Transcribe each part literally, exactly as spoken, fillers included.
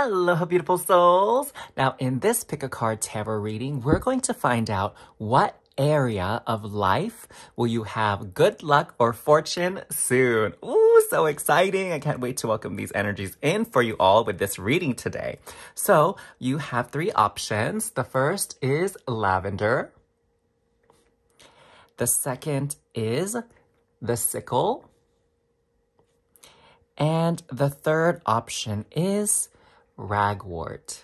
Aloha, beautiful souls. Now, in this Pick a Card Tarot reading, we're going to find out what area of life will you have good luck or fortune soon. Ooh, so exciting. I can't wait to welcome these energies in for you all with this reading today. So you have three options. The first is Lavender. The second is The Sickle. And the third option is Ragwort.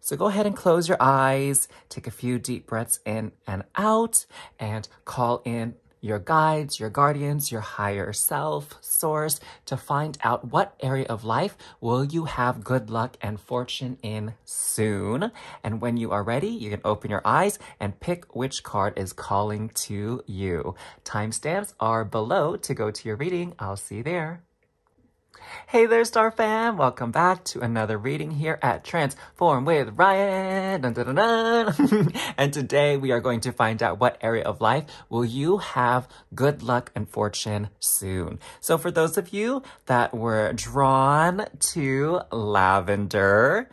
So go ahead and close your eyes, take a few deep breaths in and out, and call in your guides, your guardians, your higher self, source, to find out what area of life will you have good luck and fortune in soon. And when you are ready, you can open your eyes and pick which card is calling to you. Timestamps are below to go to your reading. I'll see you there. Hey there, Star Fam! Welcome back to another reading here at Transform with Ryan! Dun, dun, dun, dun. And today we are going to find out what area of life will you have good luck and fortune soon. So for those of you that were drawn to Lavender,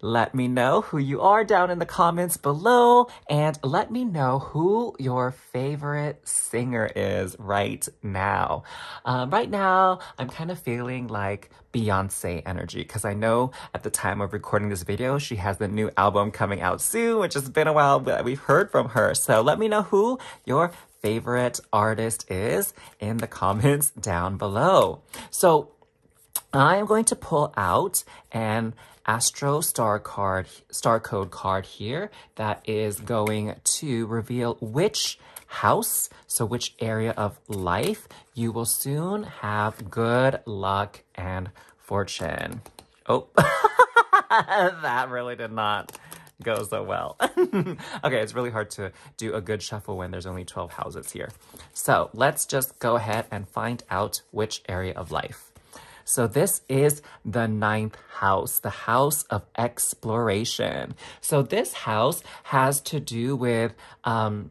let me know who you are down in the comments below, and let me know who your favorite singer is right now. Um, right now, I'm kind of feeling like Beyoncé energy, because I know at the time of recording this video, she has the new album coming out soon, which has been a while that we've heard from her. So let me know who your favorite artist is in the comments down below. So I am going to pull out an Astro Star card, Star Code card here that is going to reveal which house, so which area of life you will soon have good luck and fortune. Oh, that really did not go so well. Okay, it's really hard to do a good shuffle when there's only twelve houses here. So let's just go ahead and find out which area of life. So this is the ninth house, the house of exploration. So this house has to do with um,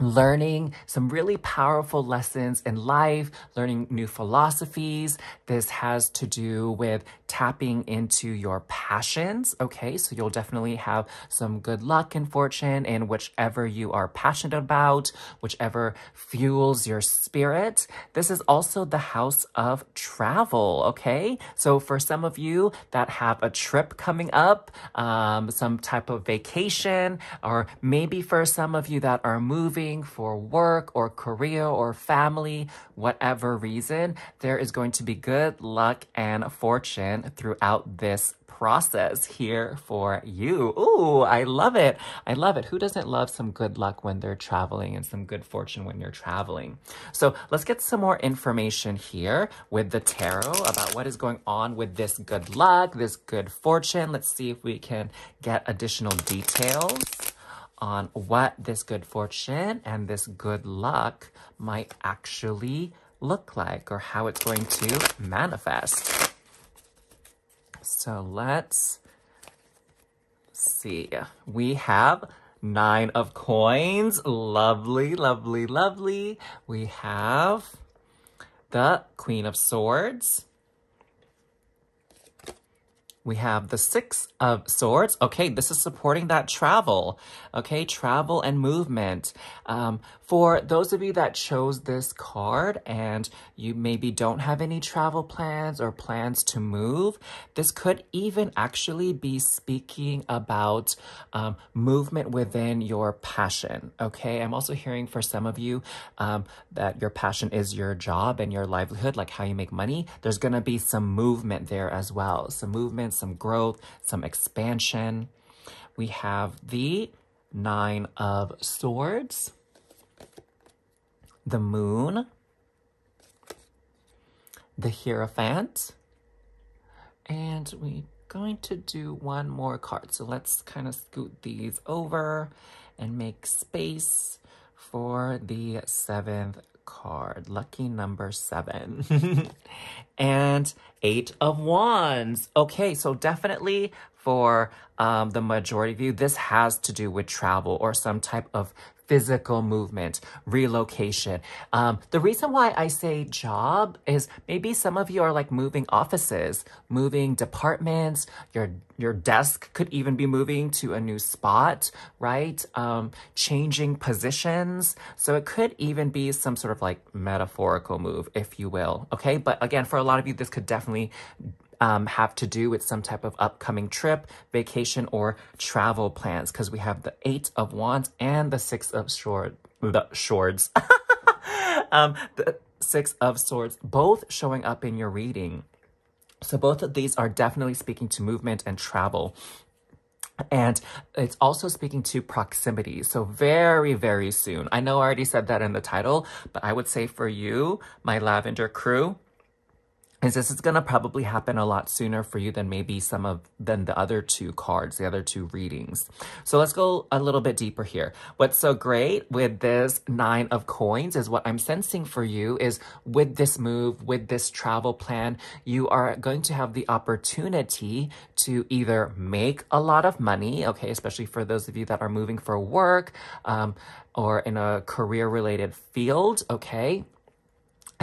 learning some really powerful lessons in life, learning new philosophies. This has to do with tapping into your passions, okay? So you'll definitely have some good luck and fortune in whichever you are passionate about, whichever fuels your spirit. This is also the house of travel, okay? So for some of you that have a trip coming up, um, some type of vacation, or maybe for some of you that are moving for work or career or family, whatever reason, there is going to be good luck and fortune throughout this process here for you. Ooh, I love it. I love it. Who doesn't love some good luck when they're traveling and some good fortune when you're traveling? So let's get some more information here with the tarot about what is going on with this good luck, this good fortune. Let's see if we can get additional details on what this good fortune and this good luck might actually look like, or how it's going to manifest. So let's see. We have nine of coins. Lovely, lovely, lovely. We have the Queen of Swords. We have the Six of Swords. Okay, this is supporting that travel. Okay, travel and movement. Um, for those of you that chose this card and you maybe don't have any travel plans or plans to move, this could even actually be speaking about um, movement within your passion. Okay, I'm also hearing for some of you um, that your passion is your job and your livelihood, like how you make money. There's going to be some movement there as well. Some movement, some growth, some expansion. We have the Nine of Swords, the Moon, the Hierophant, and we're going to do one more card. So let's kind of scoot these over and make space for the seventh card, lucky number seven, and Eight of Wands. Okay, so definitely for um, the majority of you, this has to do with travel or some type of physical movement, relocation. Um, the reason why I say job is maybe some of you are like moving offices, moving departments. Your your desk could even be moving to a new spot, right? Um, changing positions. So it could even be some sort of like metaphorical move, if you will. Okay, but again, for a lot of you, this could definitely Um, have to do with some type of upcoming trip, vacation, or travel plans, because we have the Eight of Wands and the Six of Swords. The Swords. um, the Six of Swords, both showing up in your reading. So both of these are definitely speaking to movement and travel. And it's also speaking to proximity. So very, very soon. I know I already said that in the title, but I would say for you, my Lavender crew, is this is going to probably happen a lot sooner for you than maybe some of, than the other two cards, the other two readings. So let's go a little bit deeper here. What's so great with this Nine of Coins is what I'm sensing for you is with this move, with this travel plan, you are going to have the opportunity to either make a lot of money, okay, especially for those of you that are moving for work um, or in a career-related field, okay.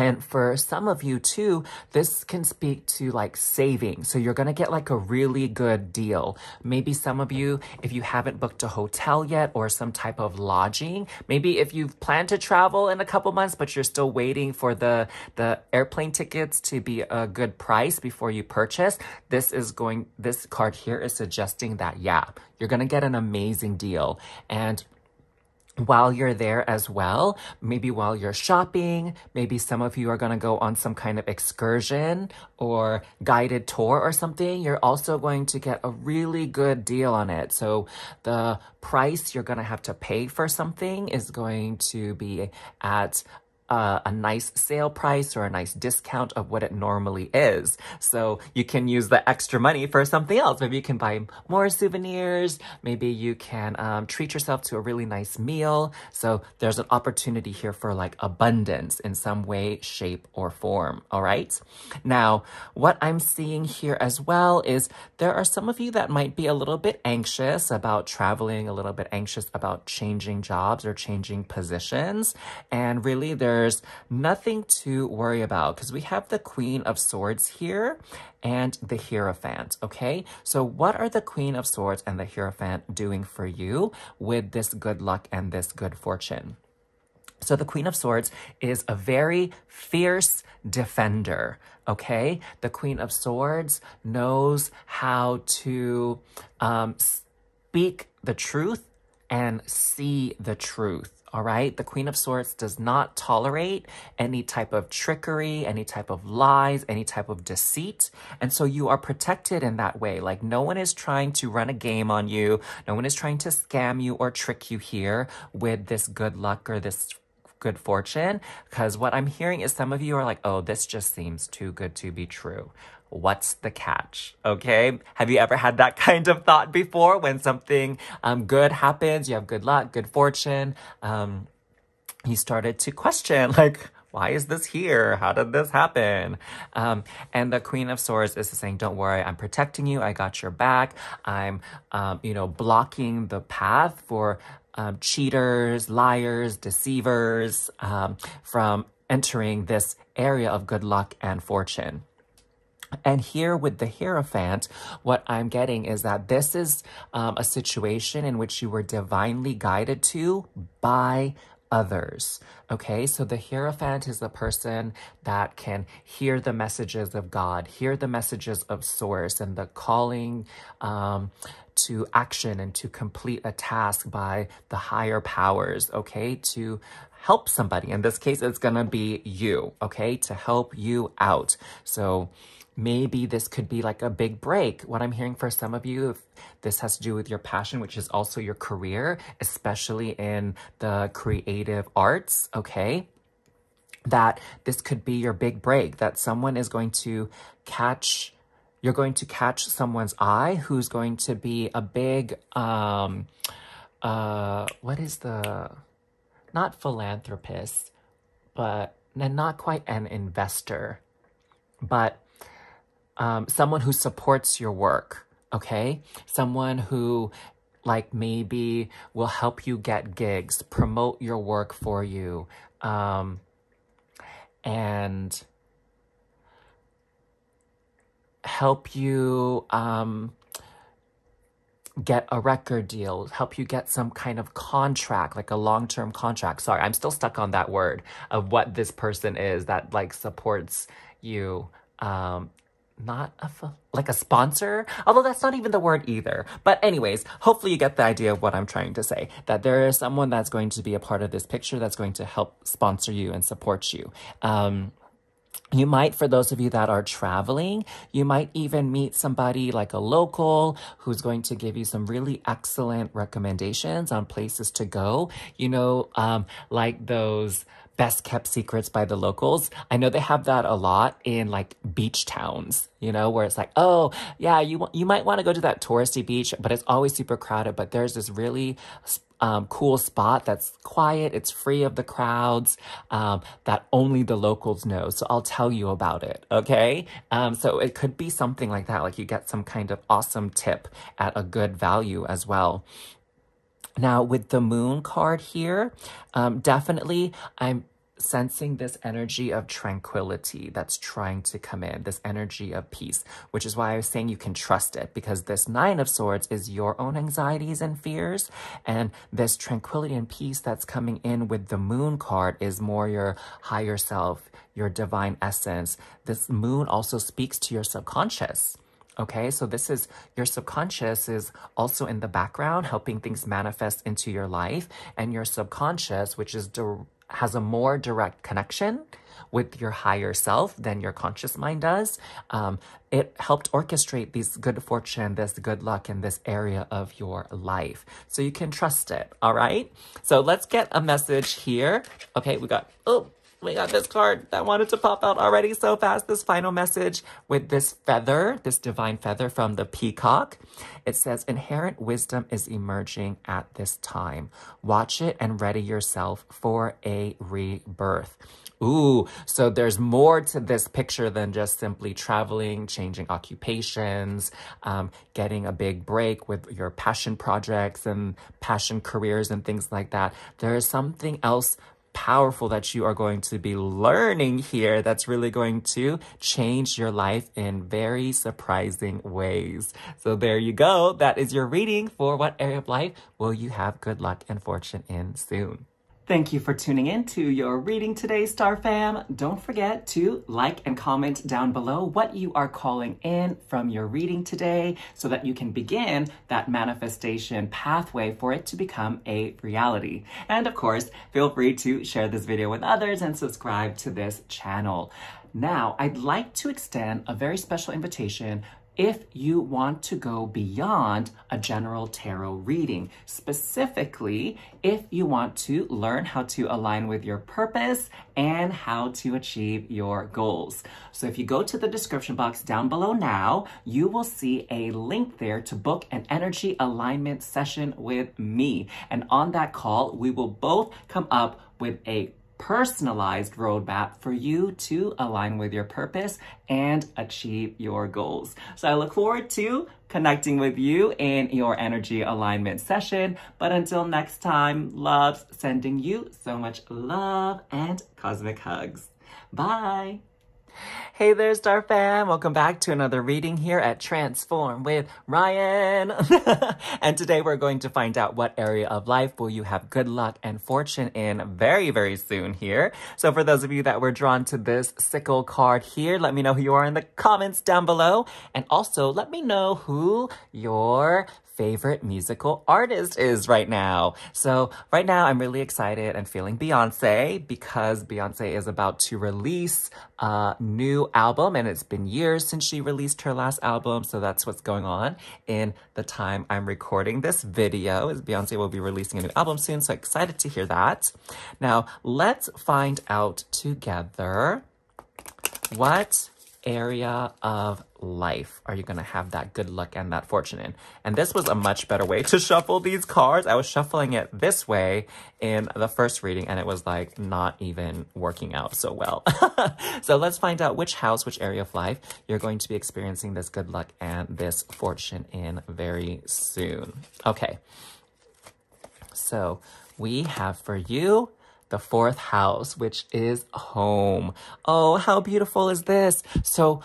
And for some of you too, this can speak to like saving. So you're going to get like a really good deal. Maybe some of you, if you haven't booked a hotel yet or some type of lodging, maybe if you've planned to travel in a couple months, but you're still waiting for the, the airplane tickets to be a good price before you purchase, this is going, this card here is suggesting that, yeah, you're going to get an amazing deal. And while you're there as well, maybe while you're shopping, maybe some of you are going to go on some kind of excursion or guided tour or something, you're also going to get a really good deal on it. So the price you're going to have to pay for something is going to be at Uh, a nice sale price or a nice discount of what it normally is. So you can use the extra money for something else. Maybe you can buy more souvenirs. Maybe you can um, treat yourself to a really nice meal. So there's an opportunity here for like abundance in some way, shape, or form. All right. Now, what I'm seeing here as well is there are some of you that might be a little bit anxious about traveling, a little bit anxious about changing jobs or changing positions. And really, there There's nothing to worry about because we have the Queen of Swords here and the Hierophant, okay? So what are the Queen of Swords and the Hierophant doing for you with this good luck and this good fortune? So the Queen of Swords is a very fierce defender, okay? The Queen of Swords knows how to um, speak the truth and see the truth. All right. The Queen of Swords does not tolerate any type of trickery, any type of lies, any type of deceit. And so you are protected in that way. Like no one is trying to run a game on you. No one is trying to scam you or trick you here with this good luck or this good fortune. Because what I'm hearing is some of you are like, oh, this just seems too good to be true. What's the catch? Okay. Have you ever had that kind of thought before when something um, good happens, you have good luck, good fortune. Um, you started to question like, why is this here? How did this happen? Um, and the Queen of Swords is saying, don't worry, I'm protecting you. I got your back. I'm, um, you know, blocking the path for um, cheaters, liars, deceivers um, from entering this area of good luck and fortune. And here with the Hierophant, what I'm getting is that this is um, a situation in which you were divinely guided to by others. Okay, so the Hierophant is the person that can hear the messages of God, hear the messages of Source and the calling um, to action and to complete a task by the higher powers, okay, to help somebody. In this case, it's going to be you, okay, to help you out. So maybe this could be like a big break. What I'm hearing for some of you, if this has to do with your passion, which is also your career, especially in the creative arts, okay, that this could be your big break, that someone is going to catch, you're going to catch someone's eye who's going to be a big, um, uh, what is the, not philanthropist, but not quite an investor, but Um, someone who supports your work, okay? Someone who like maybe we'll help you get gigs, promote your work for you, um, and help you um, get a record deal, help you get some kind of contract, like a long-term contract. Sorry, I'm still stuck on that word of what this person is that like supports you. Um, not a, like a sponsor, although that's not even the word either. But anyways, hopefully you get the idea of what I'm trying to say, that there is someone that's going to be a part of this picture that's going to help sponsor you and support you. Um, you might, for those of you that are traveling, you might even meet somebody like a local who's going to give you some really excellent recommendations on places to go, you know, um, like those best kept secrets by the locals. I know they have that a lot in like beach towns, you know, where it's like, oh yeah, you you might want to go to that touristy beach, but it's always super crowded. But there's this really um, cool spot that's quiet. It's free of the crowds um, that only the locals know. So I'll tell you about it. Okay. Um, so it could be something like that. Like you get some kind of awesome tip at a good value as well. Now, with the moon card here, um, definitely I'm sensing this energy of tranquility that's trying to come in, this energy of peace, which is why I was saying you can trust it, because this Nine of Swords is your own anxieties and fears, and this tranquility and peace that's coming in with the moon card is more your higher self, your divine essence. This moon also speaks to your subconscious. Okay, so this is, your subconscious is also in the background, helping things manifest into your life. And your subconscious, which is has a more direct connection with your higher self than your conscious mind does, um, it helped orchestrate these good fortune, this good luck in this area of your life. So you can trust it, all right? So let's get a message here. Okay, we got, oh, we got this card that wanted to pop out already so fast. This final message with this feather, this divine feather from the peacock. It says, inherent wisdom is emerging at this time. Watch it and ready yourself for a rebirth. Ooh, so there's more to this picture than just simply traveling, changing occupations, um, getting a big break with your passion projects and passion careers and things like that. There is something else powerful that you are going to be learning here that's really going to change your life in very surprising ways. So there you go. That is your reading for what area of life will you have good luck and fortune in soon. Thank you for tuning in to your reading today, Star Fam. Don't forget to like and comment down below what you are calling in from your reading today so that you can begin that manifestation pathway for it to become a reality. And of course, feel free to share this video with others and subscribe to this channel. Now, I'd like to extend a very special invitation if you want to go beyond a general tarot reading, specifically if you want to learn how to align with your purpose and how to achieve your goals. So if you go to the description box down below now, you will see a link there to book an energy alignment session with me. And on that call, we will both come up with a personalized roadmap for you to align with your purpose and achieve your goals. So I look forward to connecting with you in your energy alignment session. But until next time, loves, sending you so much love and cosmic hugs. Bye. Hey there, Star Fam. Welcome back to another reading here at Transform with Ryan. And today we're going to find out what area of life will you have good luck and fortune in very, very soon here. So for those of you that were drawn to this sickle card here, let me know who you are in the comments down below. And also let me know who your favorite musical artist is right now. So right now I'm really excited and feeling Beyonce, because Beyonce is about to release a new album, and it's been years since she released her last album. So that's what's going on in the time I'm recording this video, is Beyonce will be releasing a new album soon. So excited to hear that. Now let's find out together what area of life are you going to have that good luck and that fortune in? And this was a much better way to shuffle these cards. I was shuffling it this way in the first reading, and it was like not even working out so well. So let's find out which house, which area of life you're going to be experiencing this good luck and this fortune in very soon. Okay, so we have for you the fourth house, which is home. Oh, how beautiful is this? So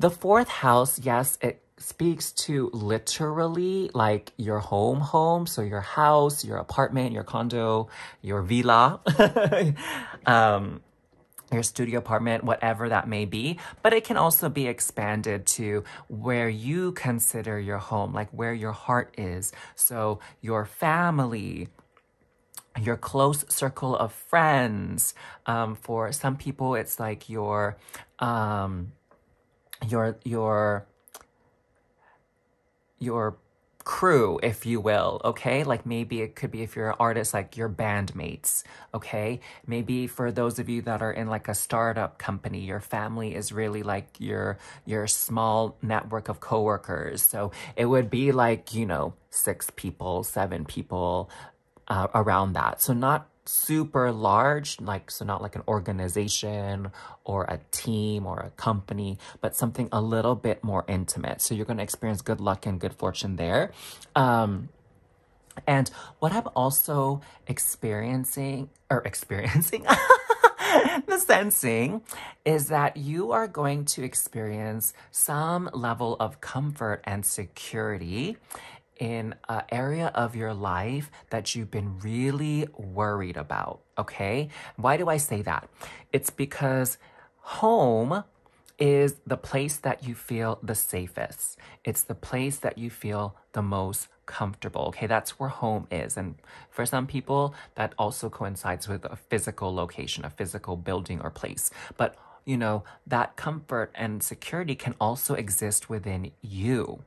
the fourth house, yes, it speaks to literally like your home home. So your house, your apartment, your condo, your villa, um, your studio apartment, whatever that may be. But it can also be expanded to where you consider your home, like where your heart is. So your family, your close circle of friends. Um, for some people, it's like your, um, your, your, your crew, if you will, okay? Like maybe it could be, if you're an artist, like your bandmates, okay? Maybe for those of you that are in like a startup company, your family is really like your, your small network of coworkers. So it would be like, you know, six people, seven people, Uh, around that. So not super large, like, so not like an organization or a team or a company, but something a little bit more intimate. So you're going to experience good luck and good fortune there. Um, and what I'm also experiencing or experiencing, the sensing is that you are going to experience some level of comfort and security in an area of your life that you've been really worried about, okay? Why do I say that? It's because home is the place that you feel the safest. It's the place that you feel the most comfortable, okay? That's where home is. And for some people, that also coincides with a physical location, a physical building or place. But, you know, that comfort and security can also exist within you.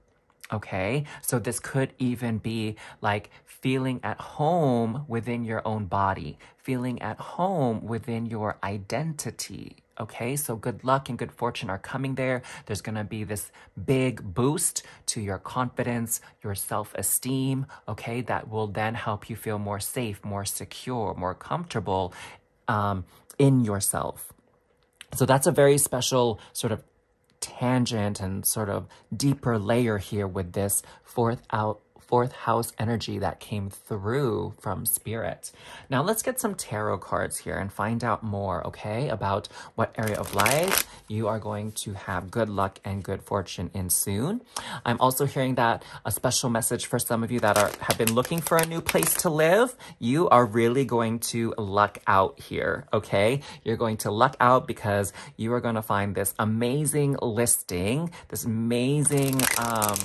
Okay, so this could even be like feeling at home within your own body, feeling at home within your identity. Okay, so good luck and good fortune are coming there. There's going to be this big boost to your confidence, your self-esteem. Okay, that will then help you feel more safe, more secure, more comfortable um, in yourself. So that's a very special sort of tangent and sort of deeper layer here with this fourth out fourth house energy that came through from spirit. Now let's get some tarot cards here and find out more, okay, about what area of life you are going to have good luck and good fortune in soon. I'm also hearing that a special message for some of you that are have been looking for a new place to live. You are really going to luck out here, okay? You're going to luck out because you are going to find this amazing listing, this amazing um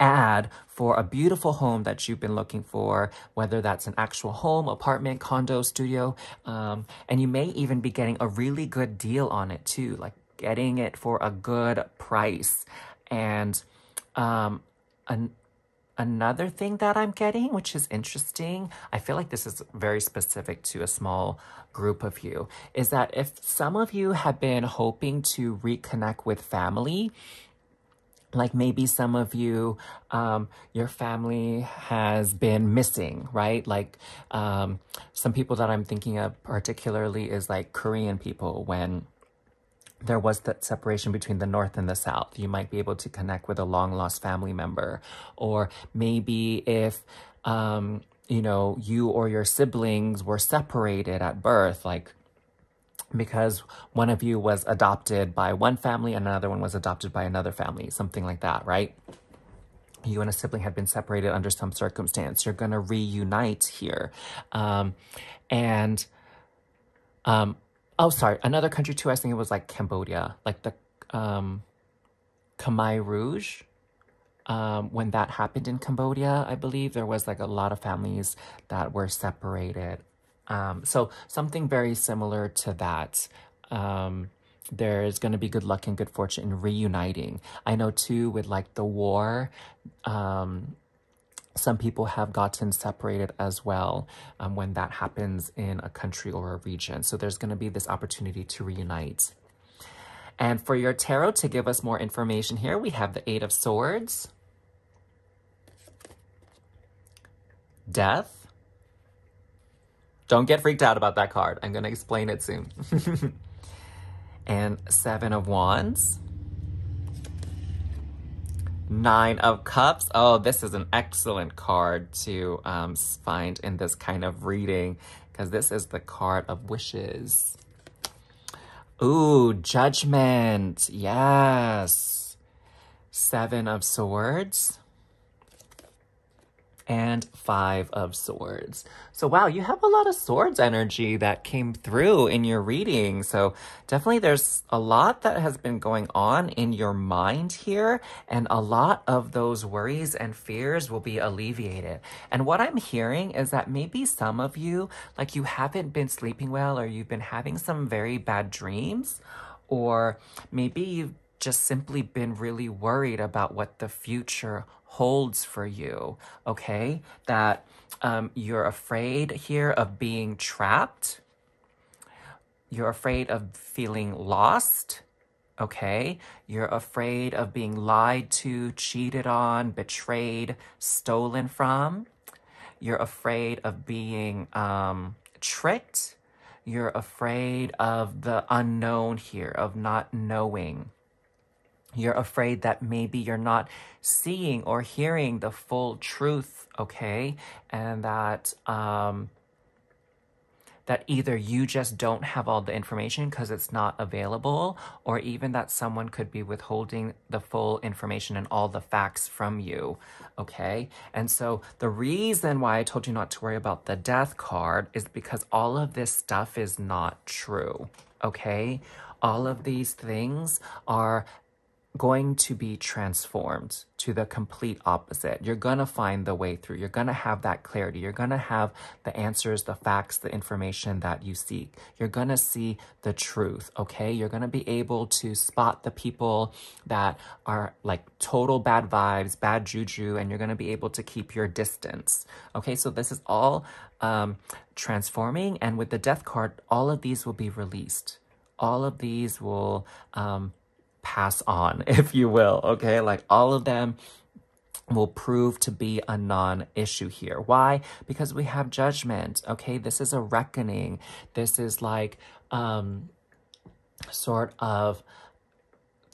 ad for a beautiful home that you've been looking for, whether that's an actual home, apartment, condo, studio, um, and you may even be getting a really good deal on it too, like getting it for a good price. And um, an another thing that I'm getting, which is interesting, I feel like this is very specific to a small group of you, is that if some of you have been hoping to reconnect with family, like maybe some of you, um, your family has been missing, right? Like um, some people that I'm thinking of particularly is like Korean people. When there was that separation between the North and the South, you might be able to connect with a long lost family member. Or maybe if, um, you know, you or your siblings were separated at birth, like because one of you was adopted by one family and another one was adopted by another family, something like that, right? You and a sibling had been separated under some circumstance. You're going to reunite here. Um, and, um, oh, sorry, another country too, I think it was like Cambodia, like the um, Khmer Rouge. Um, when that happened in Cambodia, I believe, there was like a lot of families that were separated. Um, so something very similar to that. Um, there's going to be good luck and good fortune in reuniting. I know too, with like the war, um, some people have gotten separated as well um, when that happens in a country or a region. So there's going to be this opportunity to reunite. And for your tarot, to give us more information here, we have the Eight of Swords, Death. Don't get freaked out about that card. I'm going to explain it soon. And Seven of Wands, Nine of Cups. Oh, this is an excellent card to um, find in this kind of reading, because this is the card of wishes. Ooh, Judgment. Yes. Seven of Swords. And Five of Swords. So wow, you have a lot of swords energy that came through in your reading. So definitely there's a lot that has been going on in your mind here, and a lot of those worries and fears will be alleviated. And what I'm hearing is that maybe some of you, like you haven't been sleeping well, or you've been having some very bad dreams, or maybe you've just simply been really worried about what the future holds for you, okay? That um, you're afraid here of being trapped. You're afraid of feeling lost, okay? You're afraid of being lied to, cheated on, betrayed, stolen from. You're afraid of being um, tricked. You're afraid of the unknown here, of not knowing. You're afraid that maybe you're not seeing or hearing the full truth, okay? And that um, that either you just don't have all the information because it's not available, or even that someone could be withholding the full information and all the facts from you, okay? And so the reason why I told you not to worry about the Death card is because all of this stuff is not true, okay? All of these things are going to be transformed to the complete opposite. You're going to find the way through. You're going to have that clarity. You're going to have the answers, the facts, the information that you seek. You're going to see the truth, okay? You're going to be able to spot the people that are like total bad vibes, bad juju, and you're going to be able to keep your distance, okay? So this is all um, transforming, and with the Death card, all of these will be released. All of these will um, pass on, if you will, okay? Like all of them will prove to be a non-issue here. Why? Because we have Judgment, okay? This is a reckoning. This is like um, sort of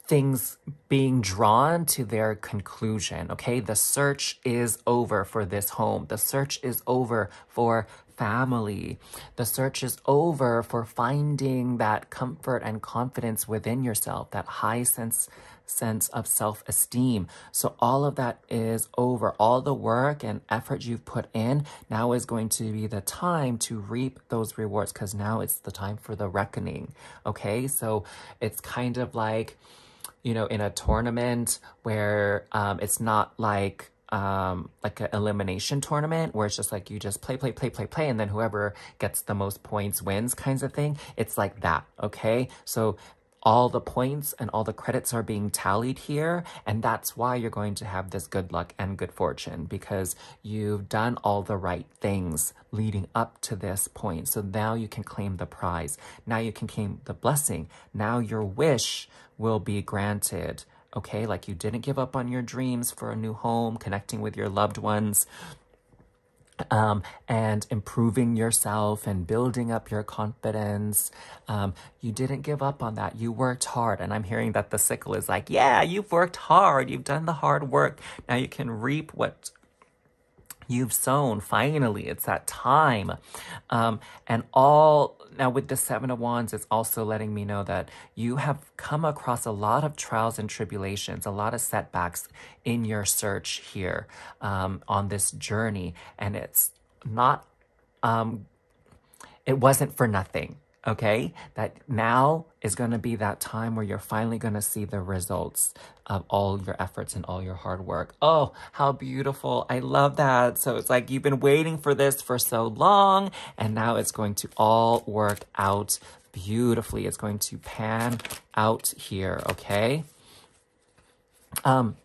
things being drawn to their conclusion, okay? The search is over for this home. The search is over for family. The search is over for finding that comfort and confidence within yourself, that high sense sense of self-esteem. So all of that is over. All the work and effort you've put in, now is going to be the time to reap those rewards, because now it's the time for the reckoning, okay? So it's kind of like, you know, in a tournament where um, it's not like Um, like an elimination tournament where it's just like you just play, play, play, play, play, and then whoever gets the most points wins kinds of thing. It's like that, okay? So all the points and all the credits are being tallied here, and that's why you're going to have this good luck and good fortune, because you've done all the right things leading up to this point. So now you can claim the prize. Now you can claim the blessing. Now your wish will be granted. Okay, like you didn't give up on your dreams for a new home, connecting with your loved ones, um, and improving yourself and building up your confidence. Um, you didn't give up on that. You worked hard. And I'm hearing that the Sickle is like, yeah, you've worked hard. You've done the hard work. Now you can reap what you've sown. Finally, it's that time. Um, and all... Now, with the Seven of Wands, it's also letting me know that you have come across a lot of trials and tribulations, a lot of setbacks in your search here um, on this journey. And it's not, um, it wasn't for nothing, okay? That now is going to be that time where you're finally going to see the results of all your efforts and all your hard work. Oh, how beautiful. I love that. So it's like you've been waiting for this for so long, and now it's going to all work out beautifully. It's going to pan out here, okay? Um,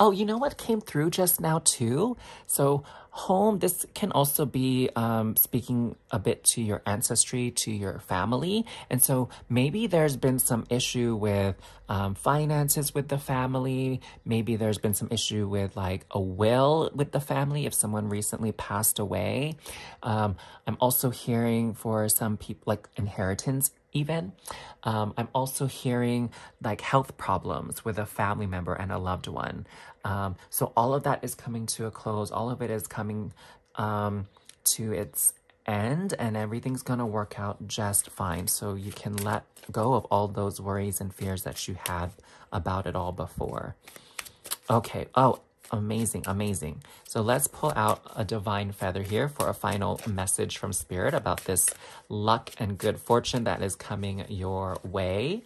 Oh, you know what came through just now too? So home, this can also be um, speaking a bit to your ancestry, to your family. And so maybe there's been some issue with um, finances with the family. Maybe there's been some issue with like a will with the family if someone recently passed away. Um, I'm also hearing for some people like inheritance even. Um, I'm also hearing like health problems with a family member and a loved one. Um, so all of that is coming to a close. All of it is coming um, to its end, and everything's going to work out just fine. So you can let go of all those worries and fears that you had about it all before. Okay. Oh, amazing, amazing. So let's pull out a divine feather here for a final message from Spirit about this luck and good fortune that is coming your way.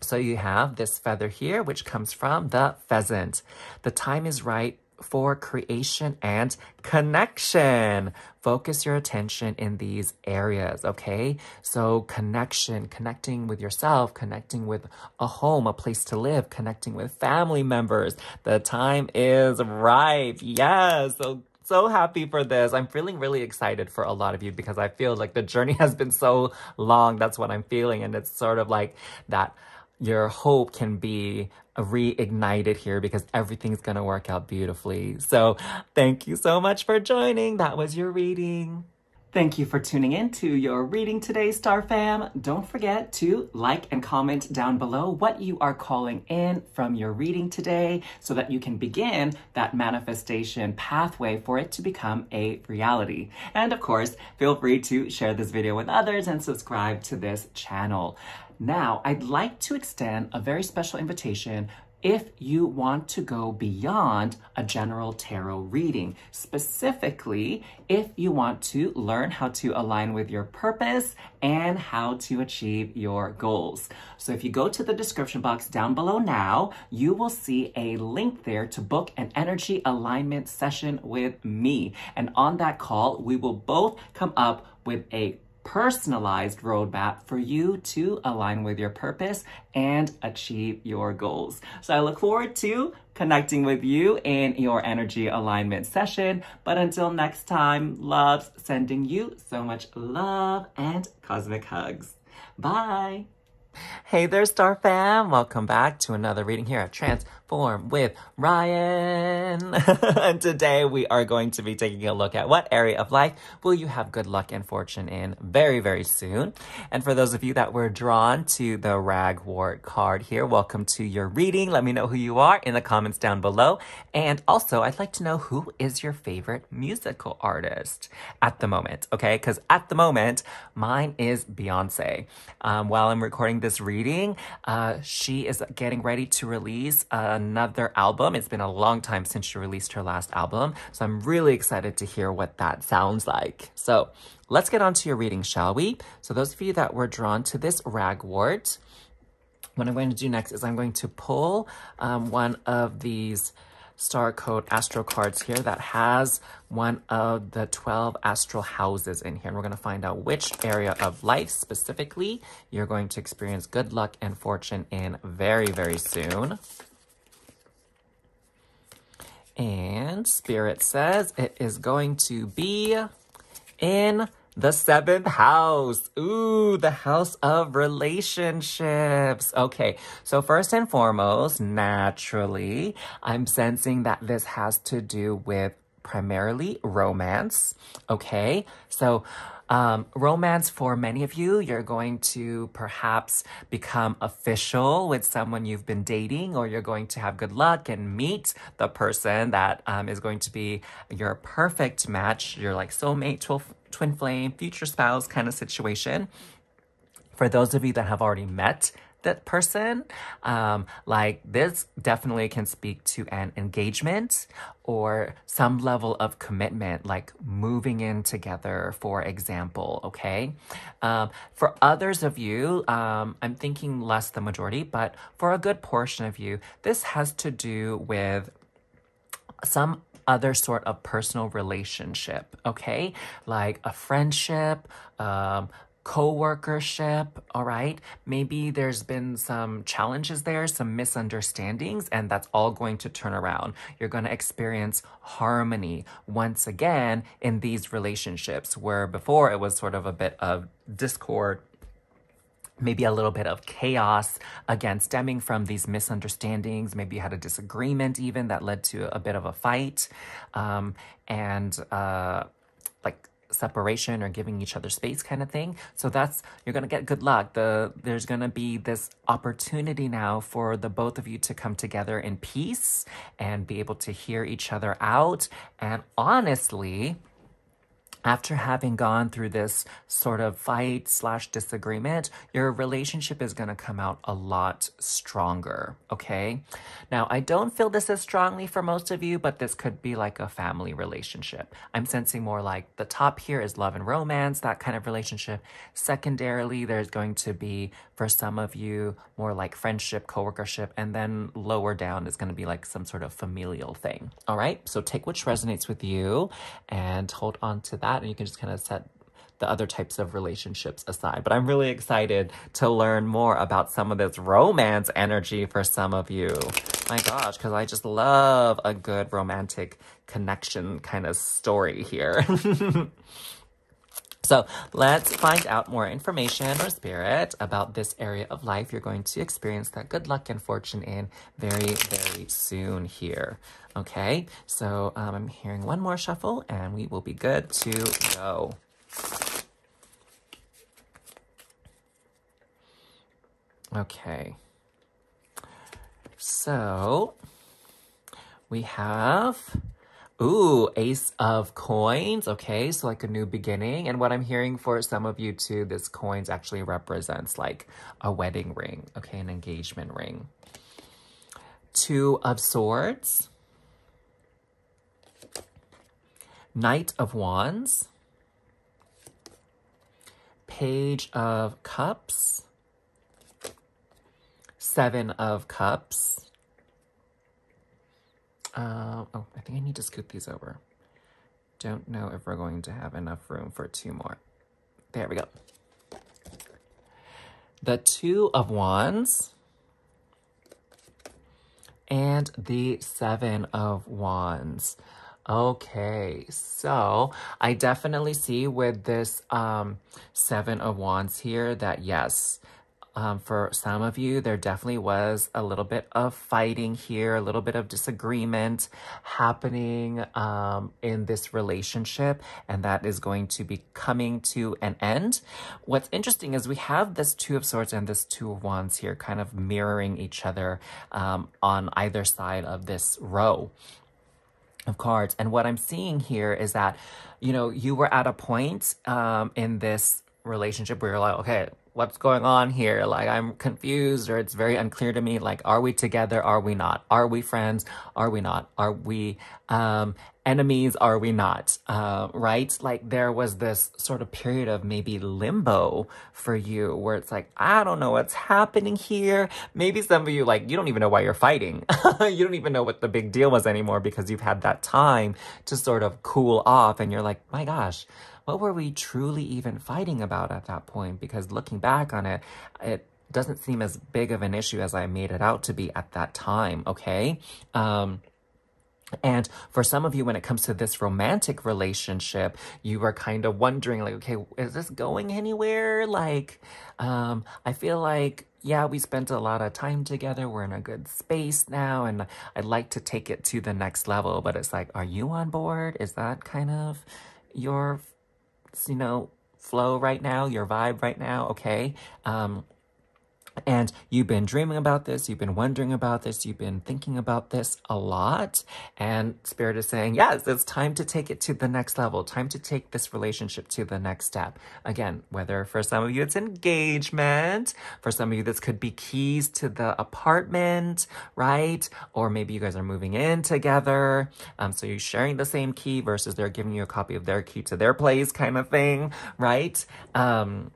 So you have this feather here, which comes from the pheasant. The time is right for creation and connection. Focus your attention in these areas, okay? So connection, connecting with yourself, connecting with a home, a place to live, connecting with family members. The time is ripe. Yes. So So happy for this. I'm feeling really excited for a lot of you because I feel like the journey has been so long. That's what I'm feeling. And it's sort of like that your hope can be reignited here because everything's going to work out beautifully. So thank you so much for joining. That was your reading. Thank you for tuning in to your reading today, Star Fam. Don't forget to like and comment down below what you are calling in from your reading today so that you can begin that manifestation pathway for it to become a reality. And of course, feel free to share this video with others and subscribe to this channel. Now, I'd like to extend a very special invitation if you want to go beyond a general tarot reading. Specifically, if you want to learn how to align with your purpose and how to achieve your goals. So if you go to the description box down below now, you will see a link there to book an energy alignment session with me. And on that call, we will both come up with a personalized roadmap for you to align with your purpose and achieve your goals. So I look forward to connecting with you in your energy alignment session. But until next time, loves, sending you so much love and cosmic hugs. Bye. Hey there, Star Fam. Welcome back to another reading here at Transform with Ryan. And today we are going to be taking a look at what area of life will you have good luck and fortune in very, very soon. And for those of you that were drawn to the Ragwort card here, welcome to your reading. Let me know who you are in the comments down below. And also, I'd like to know who is your favorite musical artist at the moment, okay? Because at the moment, mine is Beyoncé. Um, while I'm recording this This reading, uh, she is getting ready to release another album. It's been a long time since she released her last album, so I'm really excited to hear what that sounds like. So let's get on to your reading, shall we? So those of you that were drawn to this Ragwort, what I'm going to do next is I'm going to pull um, one of these Star Code Astro cards here that has one of the twelve astral houses in here. And we're going to find out which area of life specifically you're going to experience good luck and fortune in very, very soon. And Spirit says it is going to be in the seventh house. Ooh, the house of relationships. Okay, so first and foremost, naturally, I'm sensing that this has to do with primarily romance, okay? So um, romance for many of you, you're going to perhaps become official with someone you've been dating, or you're going to have good luck and meet the person that um, is going to be your perfect match, your like soulmate, twin flame, future spouse kind of situation. For those of you that have already met that person, um, like this definitely can speak to an engagement or some level of commitment, like moving in together, for example, okay? Um, for others of you, um, I'm thinking less the majority, but for a good portion of you, this has to do with some other sort of personal relationship, okay? Like a friendship, um, co-workership, all right? Maybe there's been some challenges there, some misunderstandings, and that's all going to turn around. You're going to experience harmony once again in these relationships, where before it was sort of a bit of discord, maybe a little bit of chaos, again, stemming from these misunderstandings. Maybe you had a disagreement even that led to a bit of a fight, um, and uh, like, separation or giving each other space kind of thing. So that's, you're going to get good luck. The, there's going to be this opportunity now for the both of you to come together in peace and be able to hear each other out. And honestly, after having gone through this sort of fight slash disagreement, your relationship is going to come out a lot stronger, okay? Now, I don't feel this as strongly for most of you, but this could be like a family relationship. I'm sensing more like the top here is love and romance, that kind of relationship. Secondarily, there's going to be, for some of you, more like friendship, co-workership, and then lower down is going to be like some sort of familial thing, all right? So take which resonates with you and hold on to that. And you can just kind of set the other types of relationships aside. But I'm really excited to learn more about some of this romance energy for some of you. My gosh, because I just love a good romantic connection kind of story here. So let's find out more information or spirit about this area of life. You're going to experience that good luck and fortune in very, very soon here. Okay, so um, I'm hearing one more shuffle and we will be good to go. Okay, so we have... Ooh, Ace of Coins. Okay, so like a new beginning. And what I'm hearing for some of you too, this coins actually represents like a wedding ring, okay, an engagement ring. Two of Swords. Knight of Wands. Page of Cups. Seven of Cups. Uh, oh, I think I need to scoot these over. Don't know if we're going to have enough room for two more. There we go. The Two of Wands. And the Seven of Wands. Okay, so I definitely see with this um, Seven of Wands here that yes... Um, for some of you, there definitely was a little bit of fighting here, a little bit of disagreement happening um, in this relationship, and that is going to be coming to an end. What's interesting is we have this Two of Swords and this Two of Wands here kind of mirroring each other um, on either side of this row of cards. And what I'm seeing here is that, you know, you were at a point um, in this relationship where you're like, okay, what's going on here? Like, I'm confused, or it's very unclear to me. Like, are we together? Are we not? Are we friends? Are we not? Are we um, enemies? Are we not? Uh, right? Like, there was this sort of period of maybe limbo for you where it's like, I don't know what's happening here. Maybe some of you, like, you don't even know why you're fighting. You don't even know what the big deal was anymore because you've had that time to sort of cool off. And you're like, my gosh, what were we truly even fighting about at that point? Because looking back on it, it doesn't seem as big of an issue as I made it out to be at that time, okay? Um, and for some of you, when it comes to this romantic relationship, you are kind of wondering, like, okay, is this going anywhere? Like, um, I feel like, yeah, we spent a lot of time together. We're in a good space now, and I'd like to take it to the next level. But it's like, are you on board? Is that kind of your... you know, flow right now, your vibe right now, okay? Um, and you've been dreaming about this, you've been wondering about this, you've been thinking about this a lot, and Spirit is saying, yes, it's time to take it to the next level, time to take this relationship to the next step. Again, whether for some of you it's engagement, for some of you this could be keys to the apartment, right? Or maybe you guys are moving in together, um, so you're sharing the same key versus they're giving you a copy of their key to their place kind of thing, right? Um,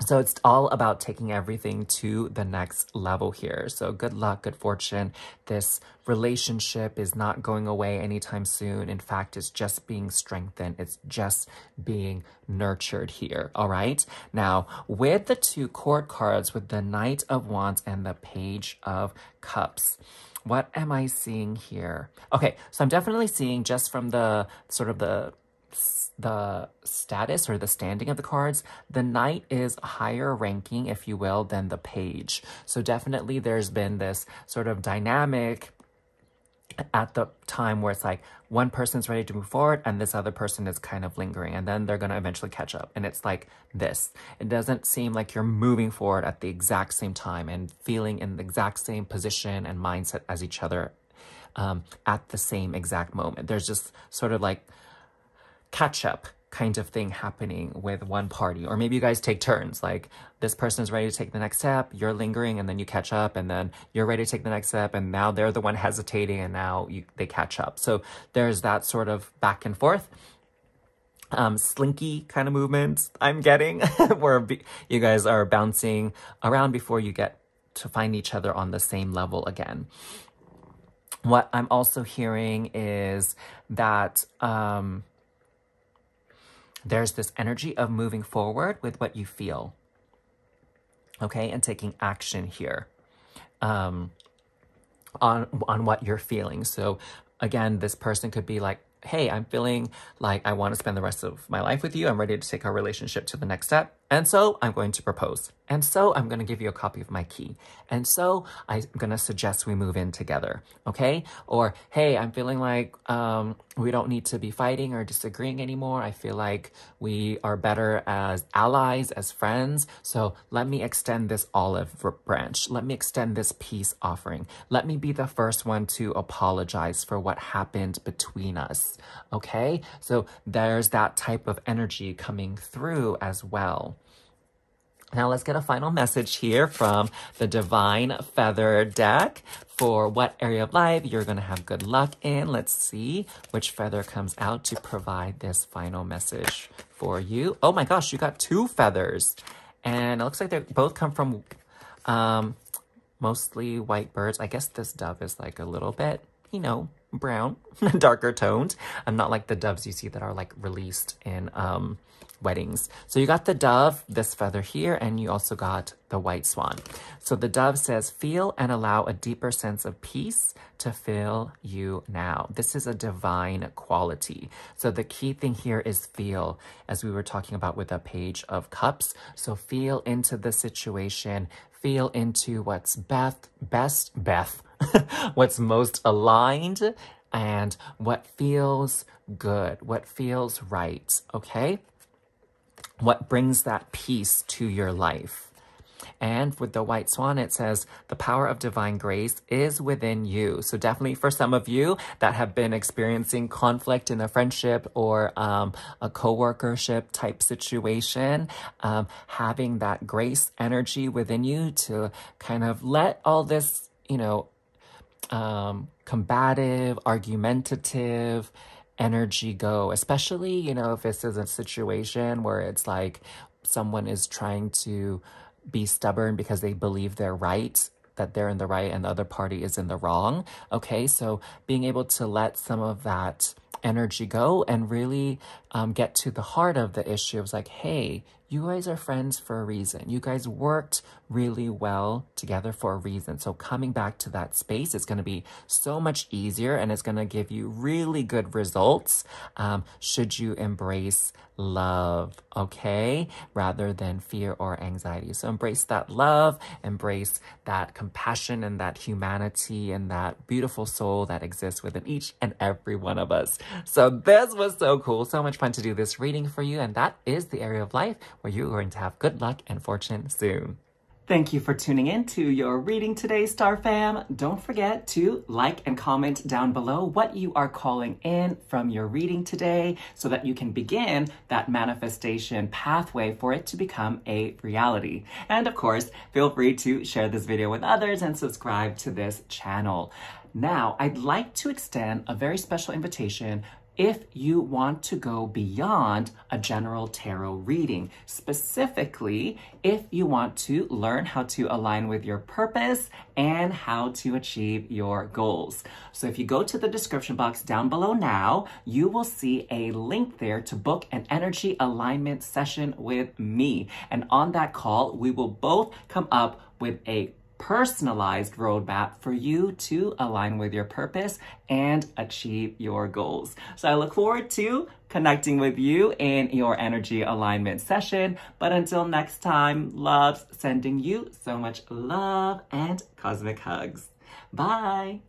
So it's all about taking everything to the next level here. So good luck, good fortune. This relationship is not going away anytime soon. In fact, it's just being strengthened. It's just being nurtured here, all right? Now, with the two court cards, with the Knight of Wands and the Page of Cups, what am I seeing here? Okay, so I'm definitely seeing, just from the sort of the the status or the standing of the cards, the knight is higher ranking, if you will, than the page. So definitely there's been this sort of dynamic at the time where it's like one person's ready to move forward and this other person is kind of lingering, and then they're going to eventually catch up. And it's like this. It doesn't seem like you're moving forward at the exact same time and feeling in the exact same position and mindset as each other um, at the same exact moment. There's just sort of like catch-up kind of thing happening with one party. Or maybe you guys take turns, like this person is ready to take the next step, you're lingering, and then you catch up, and then you're ready to take the next step, and now they're the one hesitating, and now you, they catch up. So there's that sort of back and forth, um, slinky kind of movements I'm getting, where you guys are bouncing around before you get to find each other on the same level again. What I'm also hearing is that... Um, There's this energy of moving forward with what you feel, okay? And taking action here um, on, on what you're feeling. So again, this person could be like, hey, I'm feeling like I want to spend the rest of my life with you. I'm ready to take our relationship to the next step. And so I'm going to propose. And so I'm going to give you a copy of my key. And so I'm going to suggest we move in together. Okay? Or, hey, I'm feeling like um, we don't need to be fighting or disagreeing anymore. I feel like we are better as allies, as friends. So let me extend this olive branch. Let me extend this peace offering. Let me be the first one to apologize for what happened between us. Okay? So there's that type of energy coming through as well. Now let's get a final message here from the Divine Feather deck for what area of life you're going to have good luck in. Let's see which feather comes out to provide this final message for you. Oh my gosh, you got two feathers. And it looks like they both come from um, mostly white birds. I guess this dove is like a little bit, you know, brown, darker toned. I'm not like the doves you see that are like released in... Um, weddings. So you got the dove, this feather here, and you also got the white swan. So the dove says, feel and allow a deeper sense of peace to fill you now. This is a divine quality. So the key thing here is feel, as we were talking about with a page of cups. So feel into the situation, feel into what's best, best, best, what's most aligned and what feels good, what feels right, okay? What brings that peace to your life. And with the white swan, it says the power of divine grace is within you. So definitely for some of you that have been experiencing conflict in a friendship or um, a co-workership type situation, um, having that grace energy within you to kind of let all this, you know, um, combative, argumentative energy go, especially, you know, if this is a situation where it's like someone is trying to be stubborn because they believe they're right, that they're in the right and the other party is in the wrong. Okay, so being able to let some of that energy go and really um, get to the heart of the issue. It was like, hey, you guys are friends for a reason. You guys worked really well together for a reason. So coming back to that space is going to be so much easier, and it's going to give you really good results um, should you embrace love, okay, rather than fear or anxiety. So embrace that love, embrace that compassion and that humanity and that beautiful soul that exists within each and every one of us. So this was so cool. So much fun to do this reading for you. And that is the area of life where you're going to have good luck and fortune soon. Thank you for tuning in to your reading today, Star Fam. Don't forget to like and comment down below what you are calling in from your reading today so that you can begin that manifestation pathway for it to become a reality. And of course, feel free to share this video with others and subscribe to this channel. Now, I'd like to extend a very special invitation if you want to go beyond a general tarot reading. Specifically, if you want to learn how to align with your purpose and how to achieve your goals. So if you go to the description box down below now, you will see a link there to book an energy alignment session with me. And on that call, we will both come up with a personalized roadmap for you to align with your purpose and achieve your goals. So I look forward to connecting with you in your energy alignment session. But until next time, loves, sending you so much love and cosmic hugs. Bye.